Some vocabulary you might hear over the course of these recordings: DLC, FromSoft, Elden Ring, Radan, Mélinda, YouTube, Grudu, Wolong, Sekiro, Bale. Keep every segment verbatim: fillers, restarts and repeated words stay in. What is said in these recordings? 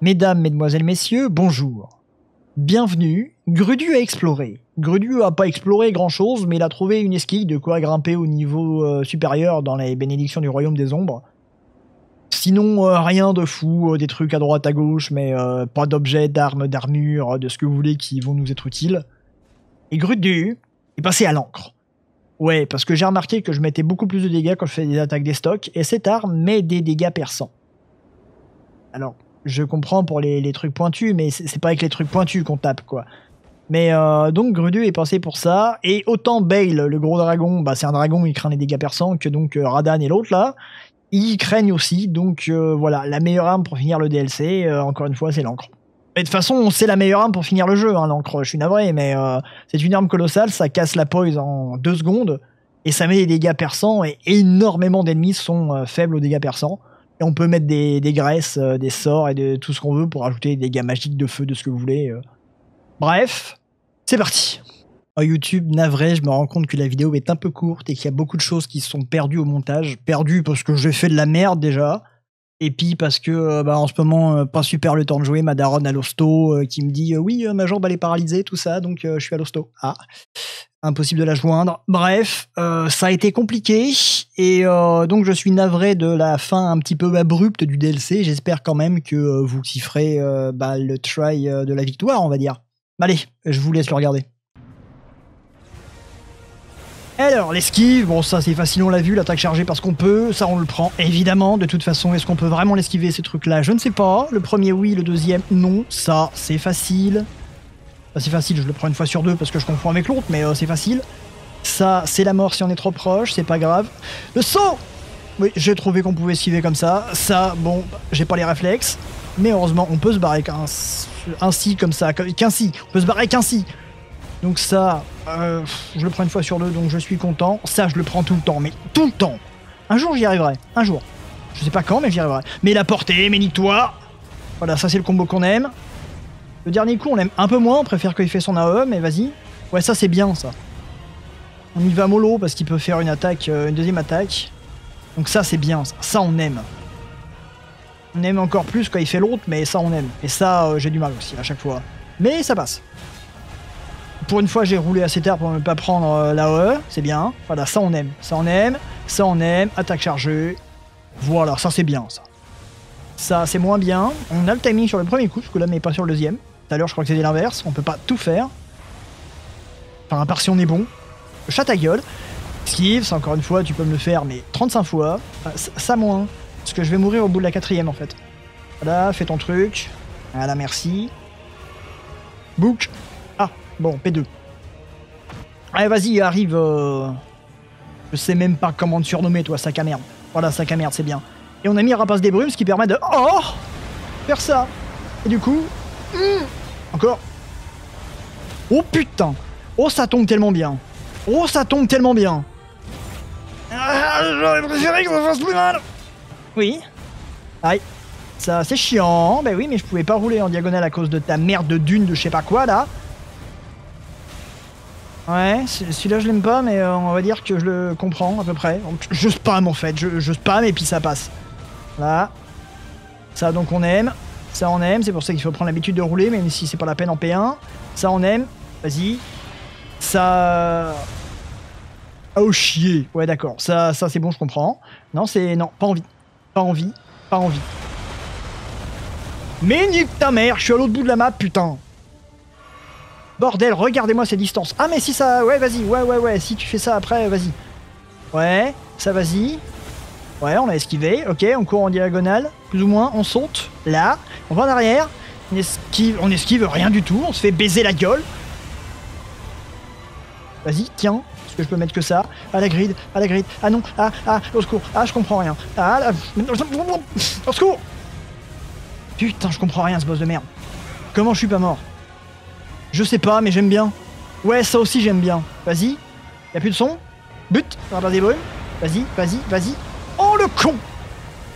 Mesdames, Mesdemoiselles, Messieurs, bonjour. Bienvenue. Grudu a exploré. Grudu a pas exploré grand-chose, mais il a trouvé une esquille de quoi grimper au niveau euh, supérieur dans les bénédictions du Royaume des Ombres. Sinon, euh, rien de fou, euh, des trucs à droite, à gauche, mais euh, pas d'objets, d'armes, d'armures, de ce que vous voulez qui vont nous être utiles. Et Grudu est passé à l'encre. Ouais, parce que j'ai remarqué que je mettais beaucoup plus de dégâts quand je fais des attaques des stocks, et cette arme met des dégâts perçants. Alors, je comprends pour les, les trucs pointus, mais c'est pas avec les trucs pointus qu'on tape, quoi. Mais euh, donc, Grudu est pensé pour ça, et autant Bale, le gros dragon, bah c'est un dragon, il craint les dégâts perçants, que donc euh, Radan et l'autre, là, ils craignent aussi, donc euh, voilà, la meilleure arme pour finir le D L C, euh, encore une fois, c'est l'encre. Mais de toute façon, c'est la meilleure arme pour finir le jeu, hein, l'encre, je suis navré, mais euh, c'est une arme colossale, ça casse la poise en deux secondes, et ça met des dégâts perçants, et énormément d'ennemis sont euh, faibles aux dégâts perçants, et on peut mettre des, des graisses, euh, des sorts, et de tout ce qu'on veut pour ajouter des dégâts magiques de feu, de ce que vous voulez. Euh. Bref, c'est parti. Oh, YouTube, navré, je me rends compte que la vidéo est un peu courte, et qu'il y a beaucoup de choses qui sont perdues au montage, perdues parce que j'ai fait de la merde déjà, et puis parce que bah, en ce moment, euh, pas super le temps de jouer, ma daronne à l'hosto euh, qui me dit euh, « Oui, euh, ma jambe elle est paralysée, tout ça, donc euh, je suis à l'hosto. » Ah, impossible de la joindre. Bref, euh, ça a été compliqué, et euh, donc je suis navré de la fin un petit peu abrupte du D L C. J'espère quand même que euh, vous kifferez euh, bah, le try euh, de la victoire, on va dire. Allez, je vous laisse le regarder. Alors, l'esquive, bon ça c'est facile, on l'a vu, l'attaque chargée parce qu'on peut, ça on le prend évidemment, de toute façon, est-ce qu'on peut vraiment l'esquiver ces trucs-là? Je ne sais pas, le premier oui, le deuxième non, ça c'est facile. Ça c'est facile, je le prends une fois sur deux parce que je confonds avec l'autre, mais euh, c'est facile. Ça c'est la mort si on est trop proche, c'est pas grave. Le saut! Oui, j'ai trouvé qu'on pouvait esquiver comme ça, ça, bon, j'ai pas les réflexes, mais heureusement on peut se barrer ainsi comme ça, qu'ainsi, on peut se barrer qu'ainsi. Donc ça, euh, je le prends une fois sur deux, donc je suis content. Ça, je le prends tout le temps, mais tout le temps. Un jour, j'y arriverai. Un jour. Je sais pas quand, mais j'y arriverai. Mais la portée, mais nique-toi. Voilà, ça, c'est le combo qu'on aime. Le dernier coup, on l'aime un peu moins. On préfère qu'il fait son A E, mais vas-y. Ouais, ça, c'est bien, ça. On y va mollo, parce qu'il peut faire une attaque, euh, une deuxième attaque. Donc ça, c'est bien, ça. Ça, on aime. On aime encore plus quand il fait l'autre, mais ça, on aime. Et ça, euh, j'ai du mal aussi, à chaque fois. Mais ça passe. Pour une fois, j'ai roulé assez tard pour ne pas prendre euh, la E, c'est bien. Voilà, ça on aime, ça on aime, ça on aime, attaque chargée. Voilà, ça c'est bien, ça. Ça, c'est moins bien. On a le timing sur le premier coup, parce que là, mais pas sur le deuxième. Tout à l'heure, je crois que c'était l'inverse, on peut pas tout faire. Enfin, à part si on est bon. Chat à gueule. Esquive, ça encore une fois, tu peux me le faire, mais trente-cinq fois. Enfin, ça, ça moins, parce que je vais mourir au bout de la quatrième, en fait. Voilà, fais ton truc. Voilà, merci. Book. Bon, P deux. Allez, vas-y, arrive. Euh... Je sais même pas comment te surnommer, toi, sac à merde. Voilà, sac à merde, c'est bien. Et on a mis Rapace des Brumes, ce qui permet de... Oh, faire ça. Et du coup... Mmh. Encore. Oh, putain. Oh, ça tombe tellement bien. Oh, ça tombe tellement bien. Ah, j'aurais préféré que ça fasse plus mal. Oui. Aïe. Ça, c'est chiant. Ben oui, mais je pouvais pas rouler en diagonale à cause de ta merde de dune de je sais pas quoi, là. Ouais, celui-là je l'aime pas, mais euh, on va dire que je le comprends à peu près. Je spam en fait, je, je spam et puis ça passe. Voilà. Ça donc on aime, ça on aime, c'est pour ça qu'il faut prendre l'habitude de rouler, même si c'est pas la peine en P un. Ça on aime, vas-y. Ça... Oh chier, ouais d'accord, ça, ça c'est bon, je comprends. Non, c'est... Non, pas envie, pas envie, pas envie. Mais nique ta mère, je suis à l'autre bout de la map, putain. Bordel, regardez-moi ces distances. Ah mais si ça... Ouais, vas-y, ouais, ouais, ouais, si tu fais ça après, vas-y. Ouais, ça, vas-y. Ouais, on l'a esquivé, ok, on court en diagonale, plus ou moins, on saute, là, on va en arrière, on esquive, on esquive rien du tout, on se fait baiser la gueule. Vas-y, tiens, est-ce que je peux mettre que ça? Ah, la grid, ah, la grid, ah non, ah, ah, au secours, ah, je comprends rien, ah, la... Au secours! Putain, je comprends rien, ce boss de merde. Comment je suis pas mort? Je sais pas, mais j'aime bien. Ouais, ça aussi j'aime bien. Vas-y. Y'a plus de son. But. Rabat des brumes. Vas-y, vas-y, vas-y. Oh le con.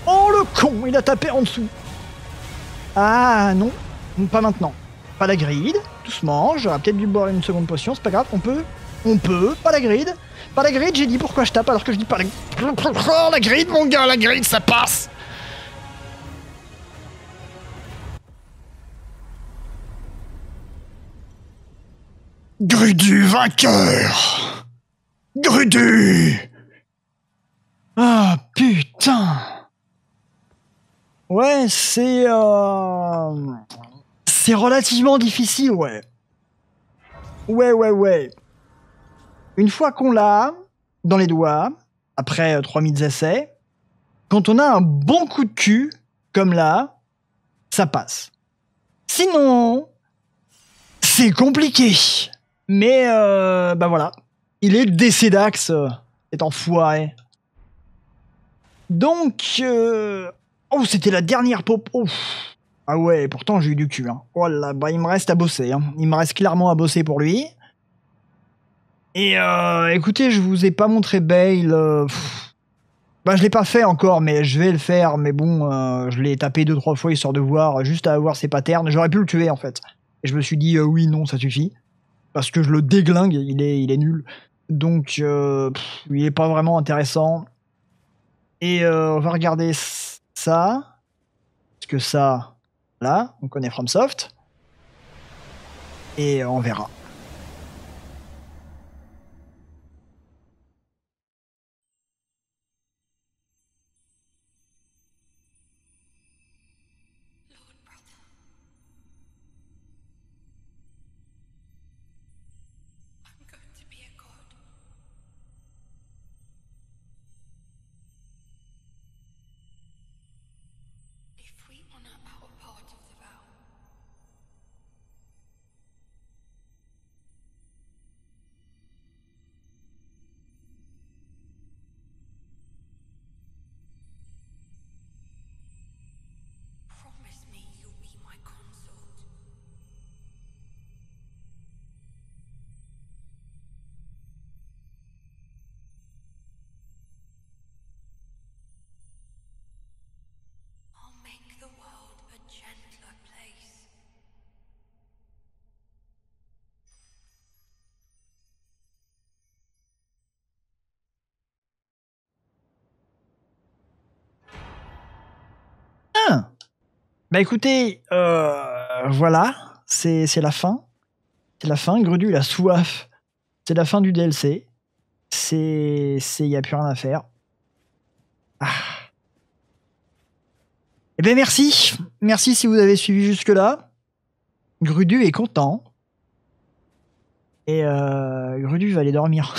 Oh le con. Il a tapé en dessous. Ah non. Pas maintenant. Pas la grid. Doucement. J'aurais peut-être dû boire une seconde potion. C'est pas grave. On peut. On peut. Pas la grid. Pas la grid. J'ai dit pourquoi je tape alors que je dis pas la... Oh la grid, mon gars. La grid, ça passe. Grudu vainqueur! Grudu! Ah, putain! Ouais, c'est... Euh... C'est relativement difficile, ouais. Ouais, ouais, ouais. Une fois qu'on l'a dans les doigts, après euh, trois mille essais, quand on a un bon coup de cul, comme là, ça passe. Sinon, c'est compliqué. Mais, euh, bah voilà. Il est décédax, euh, cet enfoiré. Donc, euh... oh, c'était la dernière pop. Oh. Ah ouais, pourtant j'ai eu du cul. Hein. Oh là, bah il me reste à bosser. Hein. Il me reste clairement à bosser pour lui. Et euh, écoutez, je vous ai pas montré Bale. Euh, bah je l'ai pas fait encore, mais je vais le faire. Mais bon, euh, je l'ai tapé deux trois fois histoire de voir, juste à avoir ses patterns. J'aurais pu le tuer en fait. Et je me suis dit, euh, oui, non, ça suffit. Parce que je le déglingue, il est, il est nul. Donc, euh, pff, il est pas vraiment intéressant. Et euh, on va regarder ça. Parce que ça, là, on connaît FromSoft. Et on verra. Bah écoutez, euh, voilà, c'est la fin. C'est la fin, Grudu il a soif. C'est la fin du D L C. C'est... Il n'y a plus rien à faire. Ah. Eh bien merci. Merci si vous avez suivi jusque-là. Grudu est content. Et euh, Grudu va aller dormir.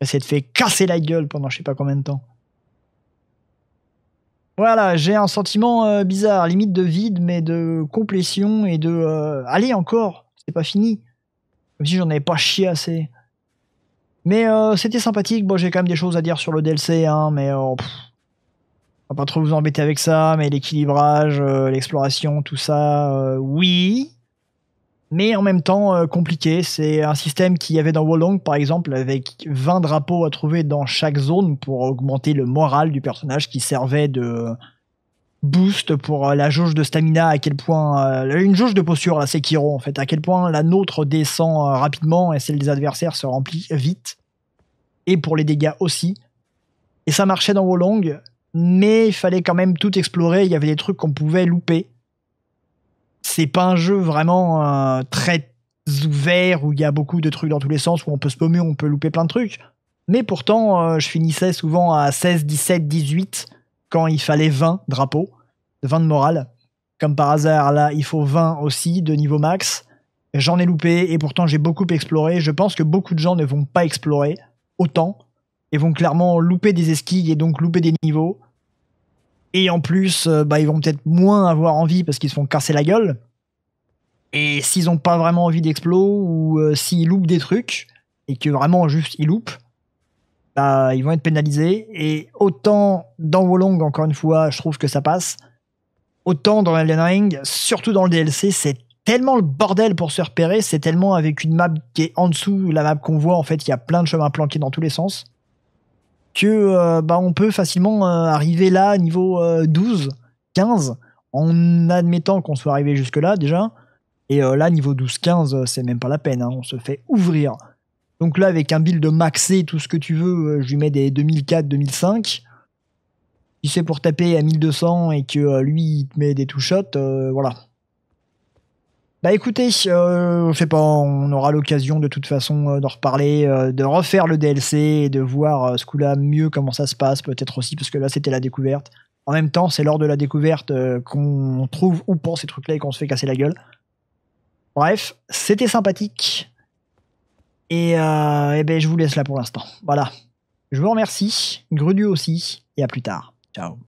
Il s'est fait casser la gueule pendant je sais pas combien de temps. Voilà, j'ai un sentiment euh, bizarre, limite de vide, mais de complétion et de... Euh, allez, encore, c'est pas fini. Comme si j'en avais pas chié assez. Mais euh, c'était sympathique, bon j'ai quand même des choses à dire sur le D L C, hein, mais... Euh, pff, on va pas trop vous embêter avec ça, mais l'équilibrage, euh, l'exploration, tout ça, euh, oui. Mais en même temps, euh, compliqué, c'est un système qu'il y avait dans Wolong, par exemple, avec vingt drapeaux à trouver dans chaque zone pour augmenter le moral du personnage qui servait de boost pour la jauge de stamina, à quel point... Euh, une jauge de posture, la Sekiro, en fait, à quel point la nôtre descend euh, rapidement et celle des adversaires se remplit vite. Et pour les dégâts aussi. Et ça marchait dans Wolong, mais il fallait quand même tout explorer, il y avait des trucs qu'on pouvait louper. C'est pas un jeu vraiment euh, très ouvert où il y a beaucoup de trucs dans tous les sens, où on peut se paumer, on peut louper plein de trucs. Mais pourtant, euh, je finissais souvent à seize, dix-sept, dix-huit quand il fallait vingt drapeaux, vingt de morale. Comme par hasard, là, il faut vingt aussi de niveau max. J'en ai loupé et pourtant j'ai beaucoup exploré. Je pense que beaucoup de gens ne vont pas explorer autant et vont clairement louper des esquilles et donc louper des niveaux. Et en plus, bah, ils vont peut-être moins avoir envie parce qu'ils se font casser la gueule. Et s'ils n'ont pas vraiment envie d'explo, ou euh, s'ils loupent des trucs, et que vraiment juste ils loupent, bah, ils vont être pénalisés. Et autant dans Wolong, encore une fois, je trouve que ça passe, autant dans Elden Ring, surtout dans le D L C, c'est tellement le bordel pour se repérer, c'est tellement avec une map qui est en dessous, la map qu'on voit, en fait, il y a plein de chemins planqués dans tous les sens. Que euh, bah, on peut facilement euh, arriver là, niveau euh, douze, quinze, en admettant qu'on soit arrivé jusque-là déjà. Et euh, là, niveau douze, quinze, c'est même pas la peine, hein, on se fait ouvrir. Donc là, avec un build maxé, tout ce que tu veux, euh, je lui mets des deux mille quatre, deux mille cinq. Si c'est pour taper à mille deux cents et que euh, lui, il te met des two-shots, euh, voilà. Bah écoutez, euh, on sait pas, on aura l'occasion de toute façon euh, d'en reparler, euh, de refaire le D L C et de voir euh, ce coup-là mieux comment ça se passe, peut-être aussi, parce que là c'était la découverte. En même temps, c'est lors de la découverte euh, qu'on trouve ou pas ces trucs-là et qu'on se fait casser la gueule. Bref, c'était sympathique. Et, euh, et ben je vous laisse là pour l'instant. Voilà. Je vous remercie, Grudu aussi, et à plus tard. Ciao.